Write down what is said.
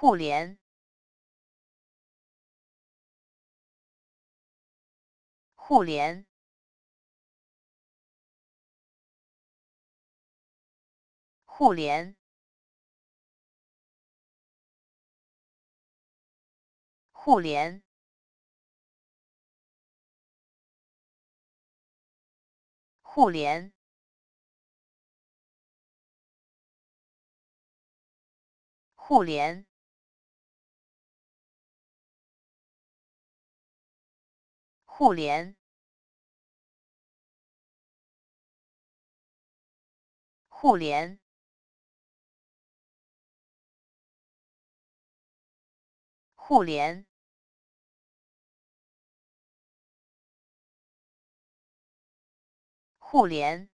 互联，互联，互联，互联，互联，互联。 互联，互联，互联，互联，